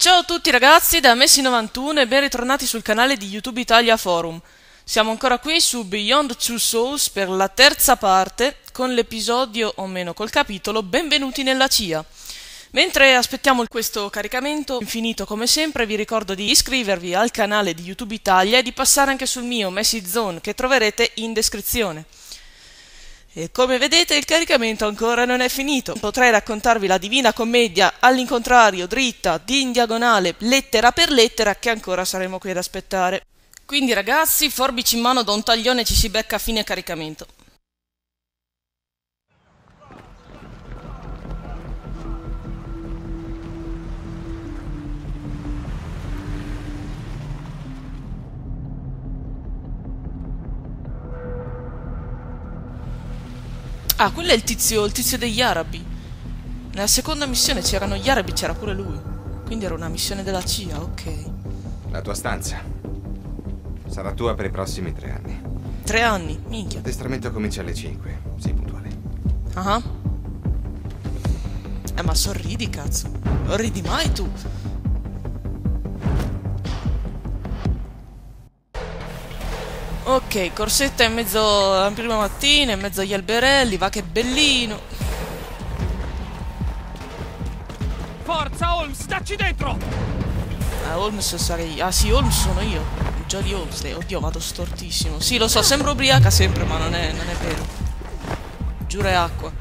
Ciao a tutti ragazzi da Messi91 e ben ritornati sul canale di YouTube Italia Forum. Siamo ancora qui su Beyond: Two Souls per la terza parte con l'episodio, o meno col capitolo, Benvenuti nella CIA. Mentre aspettiamo questo caricamento infinito come sempre, vi ricordo di iscrivervi al canale di YouTube Italia e di passare anche sul mio MacyZone che troverete in descrizione. E come vedete il caricamento ancora non è finito. Potrei raccontarvi la Divina Commedia all'incontrario, dritta, in diagonale, lettera per lettera, che ancora saremo qui ad aspettare. Quindi ragazzi, forbici in mano, da un taglione ci si becca a fine caricamento. Ah, quello è il tizio degli arabi. Nella seconda missione c'erano gli arabi, c'era pure lui. Quindi era una missione della CIA, ok. La tua stanza sarà tua per i prossimi 3 anni. 3 anni? Minchia. L'addestramento comincia alle 5, sei puntuale. Ah. Ma sorridi, cazzo. Non ridi mai tu. Ok, corsetta in mezzo alla prima mattina, in mezzo agli alberelli, va che bellino. Forza Holmes, stacci dentro! Ah, Holmes sarei... Ah sì, Holmes sono io. Jodie Holmes, oddio, vado stortissimo. Sì, lo so, sembro ubriaca sempre, ma non è vero. Giuro è acqua.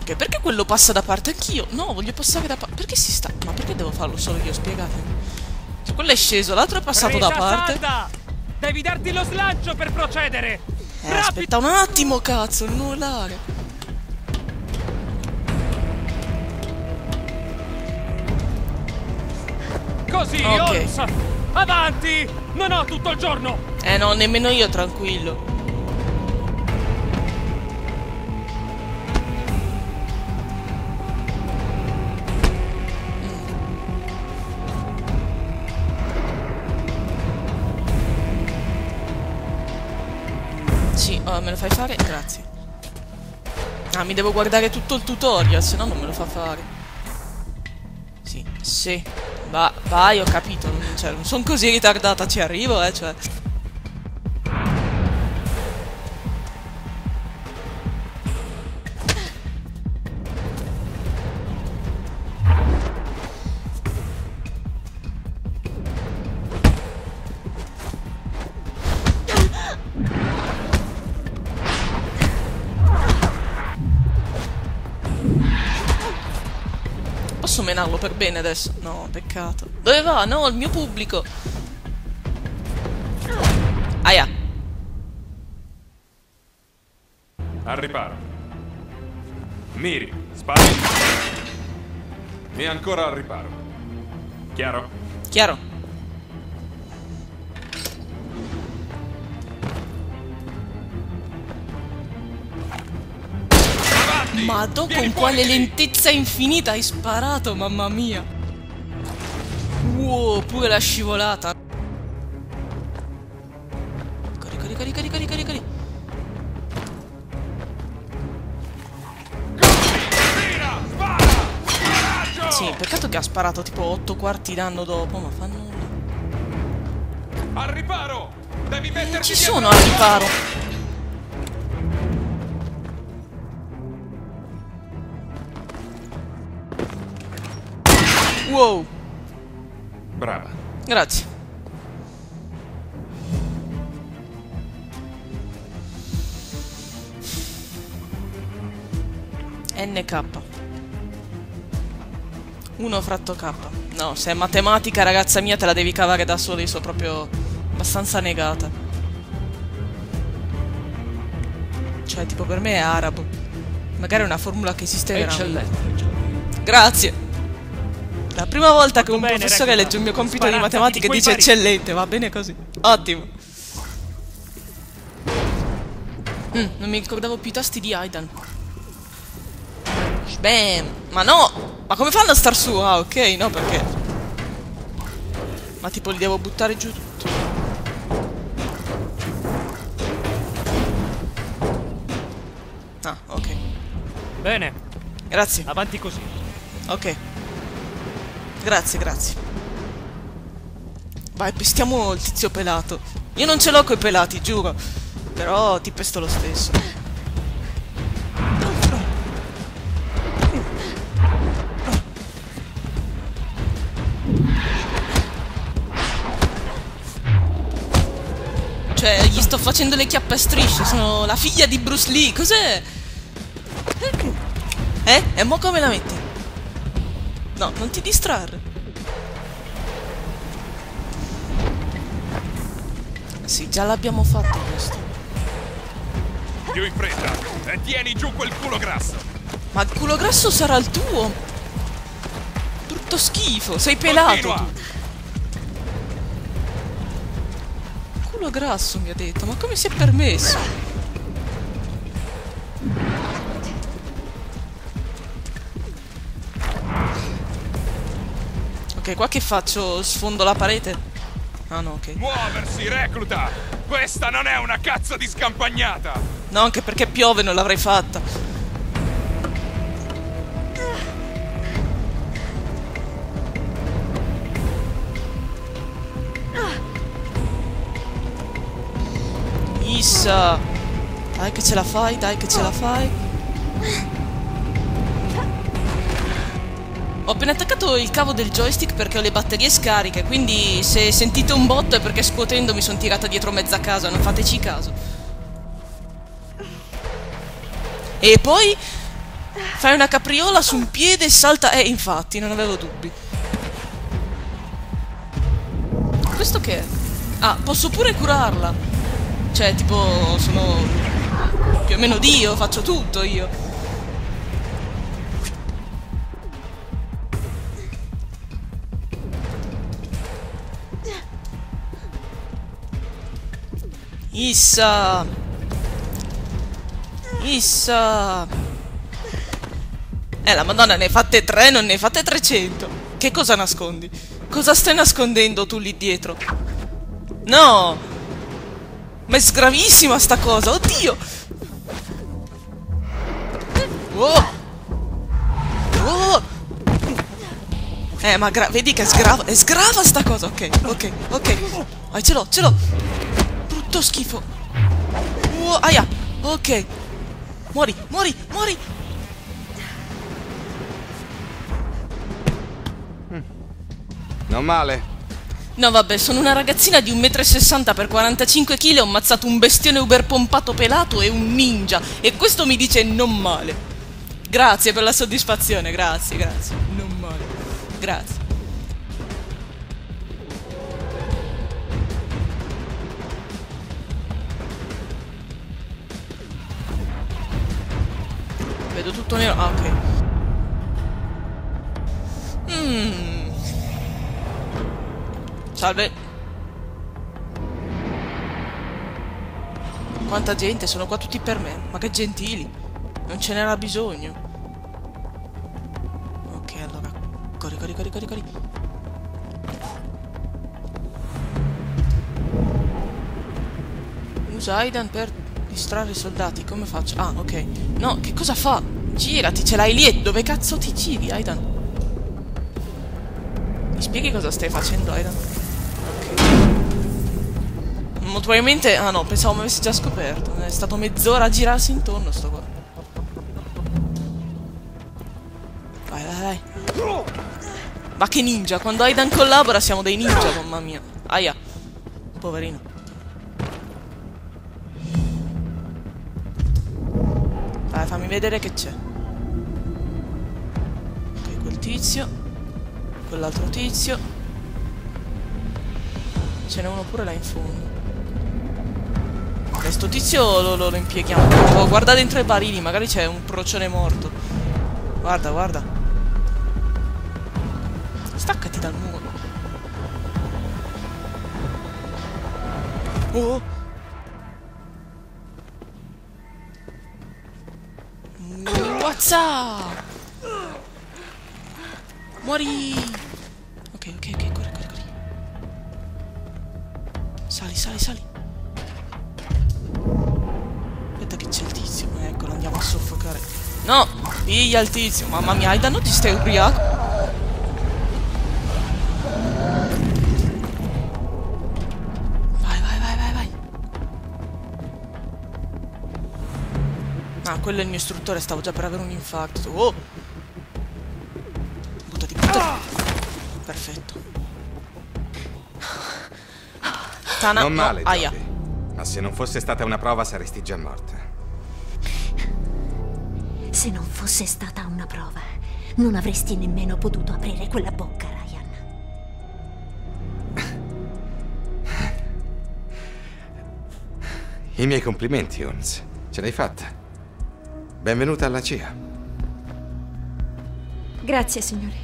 Ok, perché quello passa da parte anch'io? No, voglio passare da parte... Perché si sta... Ma perché devo farlo solo io? Spiegatemi. Quello è sceso, l'altro è passato da parte. Devi darti lo slancio per procedere. Aspetta un attimo, cazzo, non urlare. Così, okay. Holmes, avanti! Non ho tutto il giorno. No, nemmeno io, tranquillo. Me lo fai fare? Grazie. Ah, mi devo guardare tutto il tutorial, se no non me lo fa fare. Sì. Vai, ho capito. Non sono così ritardata, ci arrivo, cioè. Posso menarlo per bene adesso? No, peccato. Dove va? No, il mio pubblico. Aia. Al riparo. Miri, spari. E ancora al riparo. Chiaro? Chiaro. Madò, con quale lentezza infinita hai sparato, mamma mia! Wow, pure la scivolata! Corri! Sì, peccato che ha sparato tipo 8 quarti danno dopo, ma fa nulla. Al riparo! Devi metterci ci sono al riparo! Wow. Brava. Grazie. NK. 1/K. No, se è matematica, ragazza mia, te la devi cavare da soli. Io sono proprio abbastanza negata. Cioè, tipo, per me è arabo. Magari è una formula che esiste veramente. Grazie. La prima volta che un professore legge un mio compito di matematica e dice eccellente, va bene così. Ottimo. Non mi ricordavo più i tasti di Aidan. Bam. Ma no! Ma come fanno a star su? Ah, ok, no, perché? Ma tipo li devo buttare giù tutti. Ah, ok. Bene. Grazie. Avanti così. Ok. Grazie, grazie. Vai, pestiamo il tizio pelato. Io non ce l'ho coi pelati, giuro. Però ti pesto lo stesso. Cioè, gli sto facendo le chiappe a strisce. Sono la figlia di Bruce Lee. Cos'è? E mo come la metti? No, non ti distrarre. Sì, già l'abbiamo fatto questo. Più in fretta e tieni giù quel culo grasso. Ma il culo grasso sarà il tuo. Brutto schifo, sei pelato tu. Culo grasso mi ha detto, ma come si è permesso? Ok, qua che faccio? Sfondo la parete? Ah no, ok. Muoversi, recluta! Questa non è una cazzo di scampagnata! No, anche perché piove, non l'avrei fatta. Issa! Dai che ce la fai, dai che ce la fai. Ho appena attaccato il cavo del joystick perché ho le batterie scariche, quindi se sentite un botto è perché scuotendo mi sono tirata dietro mezza casa, non fateci caso. E poi fai una capriola su un piede e salta... infatti, non avevo dubbi. Questo che è? Ah, posso pure curarla. Cioè, tipo, sono più o meno Dio, faccio tutto io. Issa! Issa! La madonna, ne hai fatte 3, non ne hai fatte 300! Che cosa nascondi? Cosa stai nascondendo tu lì dietro? No! Ma è gravissima sta cosa, oddio! Oh! Oh! Ma vedi che è sgrava sta cosa, ok, ok, ok. Ah, ce l'ho, ce l'ho! Schifo. Aia. Ok. Muori, muori, muori. Non male. No vabbè, sono una ragazzina di 1,60 m per 45 kg, ho ammazzato un bestione uberpompato pelato e un ninja. E questo mi dice non male. Grazie per la soddisfazione, grazie, grazie. Non male. Grazie. Vedo tutto nero. Ah, ok. Salve. Quanta gente, sono qua tutti per me. Ma che gentili. Non ce n'era bisogno. Ok, allora. Corri, corri, corri, corri, corri. Usa Aidan per... distrarre i soldati, come faccio? Ah, ok. No, che cosa fa? Girati, ce l'hai lì e dove cazzo ti giri, Aidan? Mi spieghi cosa stai facendo, Aidan? Ok. Molto probabilmente... Ah no, pensavo mi avessi già scoperto. È stato mezz'ora a girarsi intorno, sto qua. Vai, vai, vai. Ma che ninja! Quando Aidan collabora siamo dei ninja, mamma mia. Aia. Poverino. Dai, fammi vedere che c'è. Ok, quel tizio. Quell'altro tizio. Ce n'è uno pure là in fondo. Questo tizio lo impieghiamo. Oh, guarda dentro i barili, magari c'è un procione morto. Guarda, guarda. Staccati dal muro. Oh! Wazza! Muori! Ok, corri, corri, corri. Sali, sali, sali. Aspetta che c'è il tizio. Eccolo, andiamo a soffocare. No, piglia il tizio. Mamma mia, Aidan, non ti stai ubriaco? Ah, quello è il mio istruttore, stavo già per avere un infarto. Oh! Buttati, buttati. Perfetto. Tana, non male, no. Aia. Ma se non fosse stata una prova saresti già morta. Se non fosse stata una prova, non avresti nemmeno potuto aprire quella bocca, Ryan. I miei complimenti, Holmes. Ce l'hai fatta. Benvenuta alla CIA. Grazie, signore.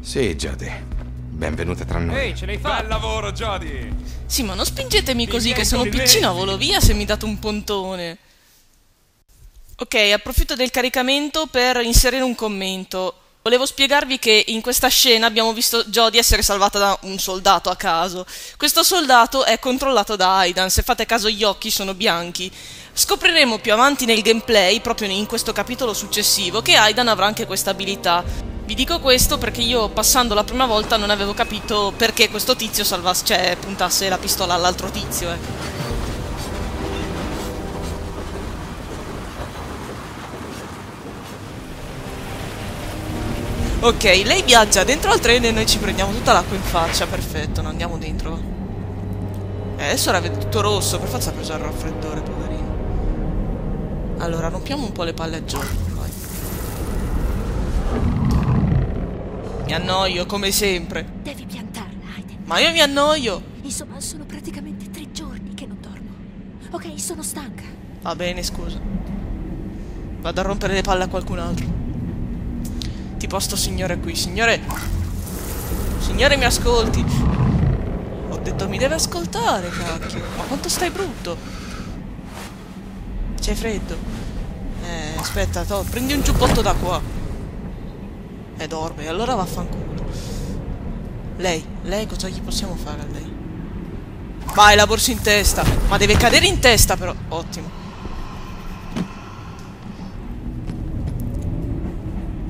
Sì, Jodie. Benvenuta tra noi. Ehi, ce l'hai fatta! Bel lavoro, Jodie! Sì, ma non spingetemi così, che sono piccino, volo via se mi date un pontone. Ok, approfitto del caricamento per inserire un commento. Volevo spiegarvi che in questa scena abbiamo visto Jodie essere salvata da un soldato a caso. Questo soldato è controllato da Aidan, se fate caso gli occhi sono bianchi. Scopriremo più avanti nel gameplay, proprio in questo capitolo successivo, che Aidan avrà anche questa abilità. Vi dico questo perché io, passando la prima volta, non avevo capito perché questo tizio salvasse, cioè puntasse la pistola all'altro tizio, ecco. Ok, lei viaggia dentro al treno e noi ci prendiamo tutta l'acqua in faccia, perfetto, non andiamo dentro. Adesso era tutto rosso, per forza ha preso il raffreddore, poverino. Allora, rompiamo un po' le palle a Jodie, vai. Mi annoio, come sempre. Devi piantarla, Aidan. Ma io mi annoio! Insomma, sono praticamente 3 giorni che non dormo. Ok, sono stanca. Va bene, scusa. Vado a rompere le palle a qualcun altro. Tipo sto signore qui. Signore, signore, mi ascolti. Ho detto mi deve ascoltare, cacchio. Ma quanto stai brutto. C'è freddo. Aspetta, prendi un giubbotto da qua. Dorme, allora vaffanculo. Lei cosa gli possiamo fare a lei? Vai, la borsa in testa. Ma deve cadere in testa però. Ottimo.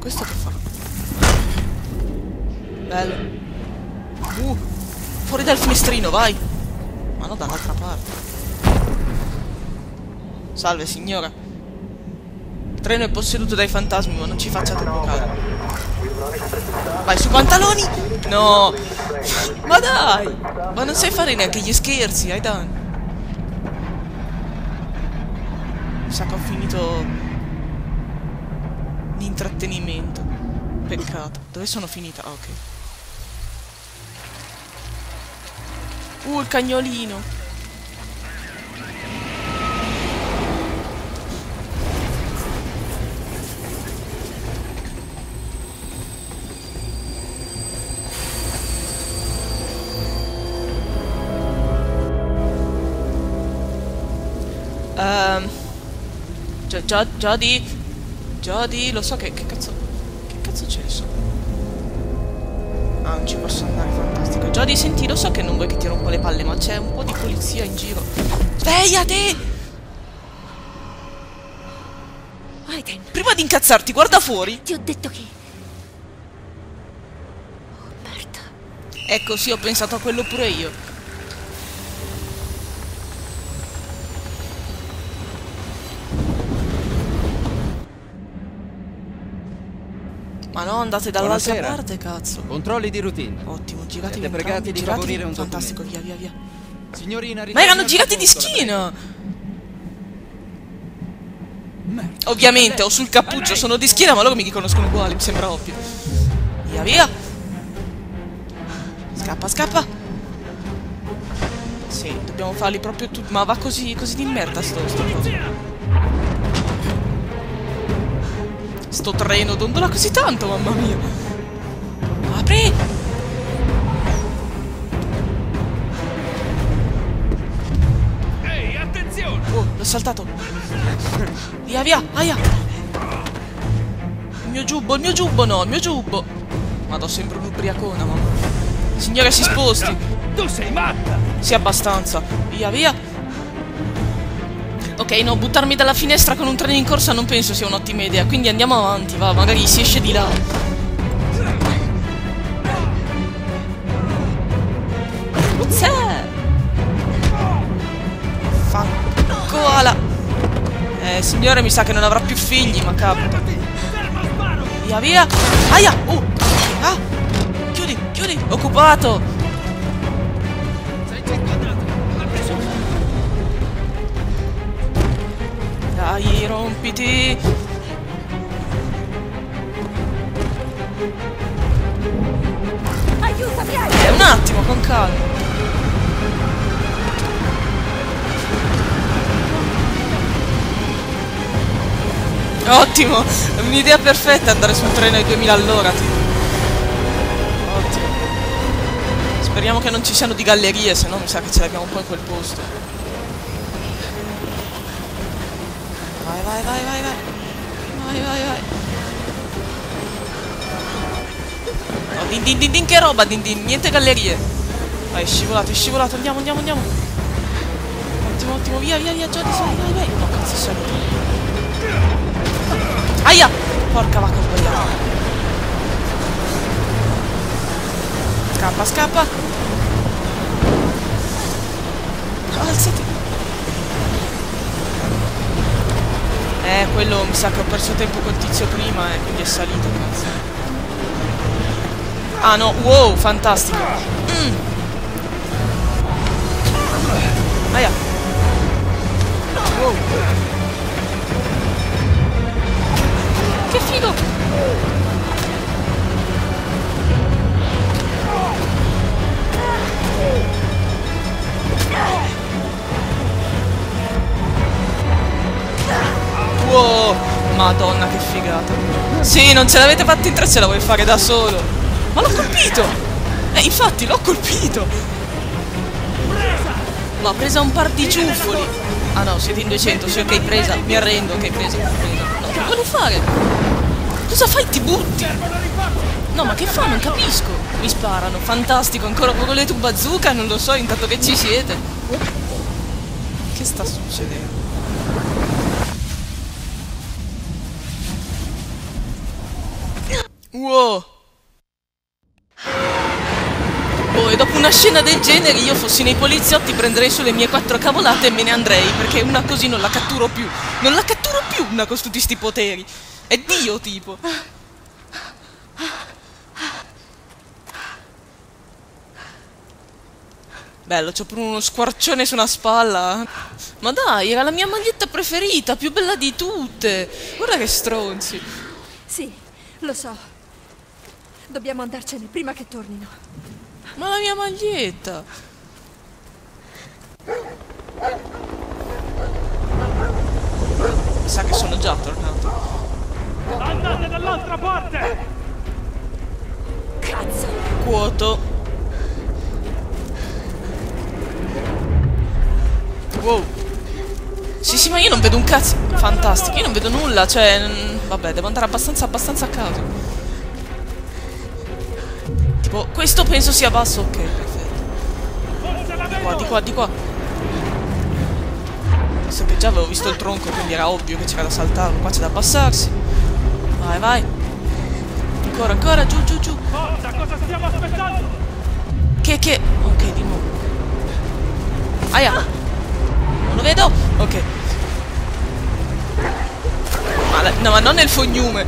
Questo che fa? Bello. Fuori dal finestrino, vai. Ma no, dall'altra parte. Salve, signora. Il treno è posseduto dai fantasmi, ma non ci facciate bucare. Vai, su pantaloni. No. Ma dai. Ma non sai fare neanche gli scherzi, Aidan. Mi sa che ho finito l'intrattenimento. Peccato. Dove sono finita? Ah, ok. Il cagnolino. Jodie, lo so che cazzo c'è sopra? Ah, non ci posso andare, fantastico. Jodie, senti, lo so che non vuoi che ti rompo le palle, ma c'è un po' di polizia in giro. Svegliati! Aidan, prima di incazzarti, guarda fuori! Ti ho detto che... Oh, merda. Ecco, sì, ho pensato a quello pure io. Ma no, andate dall'altra parte, cazzo. Controlli di routine. Ottimo, girati, pregati di favorire un fantastico, via, via, via. Signorina, ma erano girati di schiena. Ovviamente, ho sul cappuccio, sono di schiena, ma loro mi riconoscono uguali, mi sembra ovvio. Via, via. Scappa, scappa. Sì, dobbiamo farli proprio tutti, ma va così, così di merda sto coso. Sto treno dondola così tanto, mamma mia. Apri! Ehi, attenzione! Oh, l'ho saltato. Via, via, aia! Il mio giubbo, no, il mio giubbo. Ma do sempre un'ubriacona, mamma. Signore, si sposti. Tu sei matta! Sì, abbastanza. Via, via. Ok, no, buttarmi dalla finestra con un treno in corsa non penso sia un'ottima idea. Quindi andiamo avanti, va, magari si esce di là. Uzzè! Fa koala! Signore, mi sa che non avrà più figli, ma capo. Via, via! Aia! Oh! Ah! Chiudi, chiudi! Occupato! Dai, rompiti! Aiutami, aiutami! Un attimo, con calma! Ottimo! È un'idea perfetta andare sul treno ai 2000 all'ora, tipo. Ottimo! Speriamo che non ci siano di gallerie, se no mi sa che ce l'abbiamo un po' in quel posto. Vai, vai, vai, vai, vai. Vai, vai, vai. Oh, din, din, din, din, che roba, din, din. Niente gallerie. Vai, scivolato, scivolato. Andiamo, andiamo, andiamo. Ottimo, ottimo. Via, via, via, Jodie. Vai, vai, vai. No, cazzo, sono. Aia! Porca vacca, ho sbagliato. Scappa, scappa. Alzati. Quello mi sa che ho perso tempo col tizio prima, quindi è salito, cazzo. Ah no, wow, fantastico. Aia. Wow. Che figo! Wow, madonna che figata. Sì, non ce l'avete fatta in tre, ce la vuoi fare da solo. Ma l'ho colpito. Infatti l'ho colpito. Ma ho presa un par di ciuffoli. Ah no, siete in 200, sì, ok, presa. Mi arrendo, ok, presa, presa. No, che vuole fare? Cosa fai? Ti butti? No, ma che fa? Non capisco. Mi sparano, fantastico. Ancora volete un bazooka? Non lo so, intanto che ci siete. Che sta succedendo? Wow. Oh, e dopo una scena del genere io fossi nei poliziotti, prenderei sulle mie 4 cavolate e me ne andrei, perché una così non la catturo più. Non la catturo più una con tutti sti poteri. È Dio, tipo. Bello, c'ho pure uno squarcione su una spalla. Ma dai, era la mia maglietta preferita, più bella di tutte. Guarda che stronzi. Sì, lo so. Dobbiamo andarcene prima che tornino. Ma la mia maglietta! Mi sa che sono già tornato. Andate dall'altra parte! Cazzo! Vuoto. Wow. Sì, sì, ma io non vedo un cazzo. Fantastico, io non vedo nulla, cioè... Vabbè, devo andare abbastanza a caso. Tipo, questo penso sia basso, ok, perfetto. Di qua, di qua, di qua. Penso che già avevo visto il tronco, quindi era ovvio che c'era da saltarlo. Qua c'è da abbassarsi. Vai, vai. Ancora, ancora, giù, giù, giù. Forza, cosa stiamo aspettando? Che... Ok, di nuovo. Aia. Non lo vedo. Ok. No, ma non nel fognume.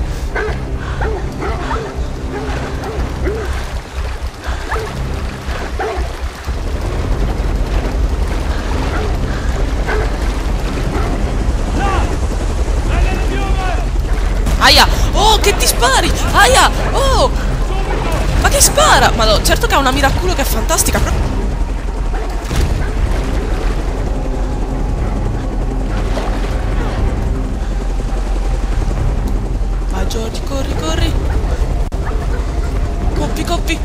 Aia! Oh, che ti spari! Aia! Oh! Ma che spara! Ma no, certo che ha una miraculo che è fantastica, però... Jodie, corri, corri. Coppi, coppi.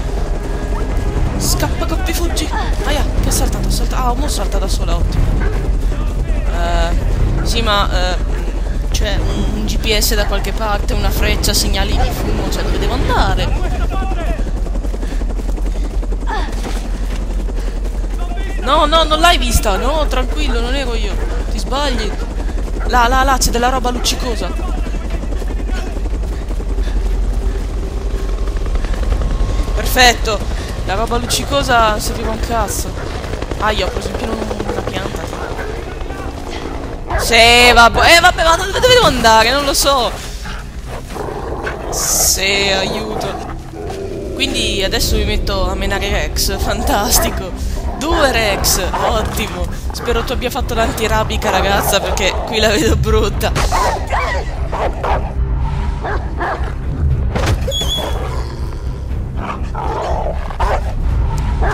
Scappa, coppi, fuggi. Aia, che ha saltato, ha saltato. Ah, uno salta da sola, ottimo. Sì, ma... c'è un GPS da qualche parte, una freccia, segnali di fumo. Cioè, dove devo andare? No, no, non l'hai vista. No, tranquillo, non ero io. Ti sbagli. Là, là, là, c'è della roba luccicosa. Perfetto. La roba luccicosa serviva un cazzo. Ah, io ho preso in pieno una pianta. Sì, vabbè. Vabbè, ma dove devo andare? Non lo so. Sì, aiuto. Quindi adesso mi metto a menare Rex. Fantastico. 2 Rex. Ottimo. Spero tu abbia fatto l'antirabica, ragazza, perché qui la vedo brutta.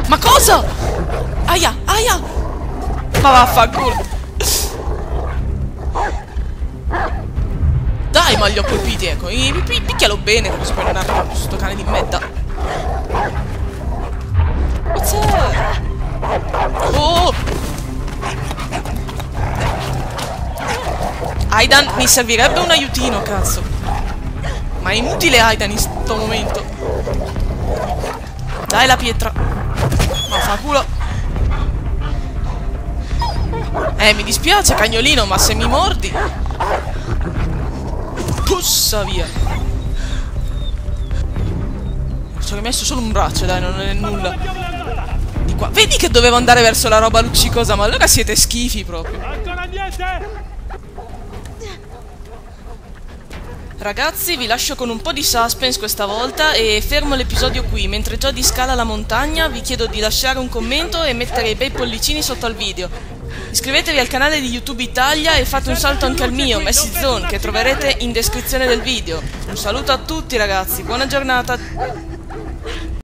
Ma cosa? Aia, aia. Ma vaffanculo. Dai, ma li ho colpiti, ecco. Picchialo bene, così poi non arriva più sto cane di merda. Oh! Aidan, mi servirebbe un aiutino, cazzo. Ma è inutile Aidan in sto momento. Dai la pietra. Ma fa culo. Mi dispiace, cagnolino, ma se mi mordi. Pussa via. Ci ho rimesso solo un braccio, dai, non è nulla. Qua. Vedi che dovevo andare verso la roba luccicosa, ma allora siete schifi proprio. Ragazzi, vi lascio con un po' di suspense questa volta e fermo l'episodio qui. Mentre Jodie scala la montagna, vi chiedo di lasciare un commento e mettere i bei pollicini sotto al video. Iscrivetevi al canale di YouTube Italia e fate un salto anche al mio, MacyZone, che troverete in descrizione del video. Un saluto a tutti, ragazzi, buona giornata.